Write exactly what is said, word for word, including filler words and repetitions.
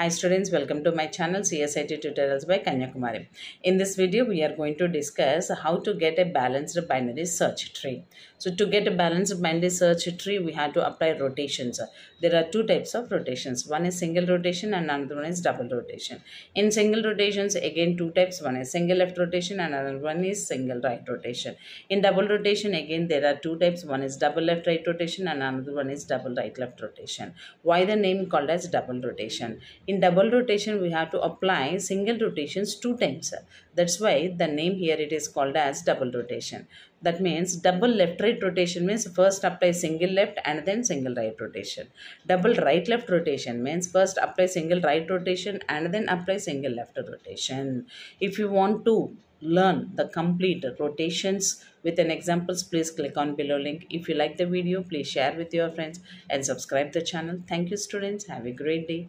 Hi students, welcome to my channel C S I T tutorials by Kanya Kumari. In this video we are going to discuss how to get a balanced binary search tree. So to get a balanced binary search tree we have to apply rotations. There are two types of rotations. One is single rotation and another one is double rotation. In single rotations again two types. One is single left rotation and another one is single right rotation. In double rotation again there are two types. One is double left right rotation and another one is double right left rotation. Why the name called as double rotation? In double rotation we have to apply single rotations two times. That's why the name here it is called as double rotation. That means double left right rotation means first apply single left and then single right rotation. Double right left rotation means first apply single right rotation and then apply single left rotation. If you want to learn the complete rotations with an examples, please click on below link. If you like the video, please share with your friends and subscribe the channel. Thank you students. Have a great day.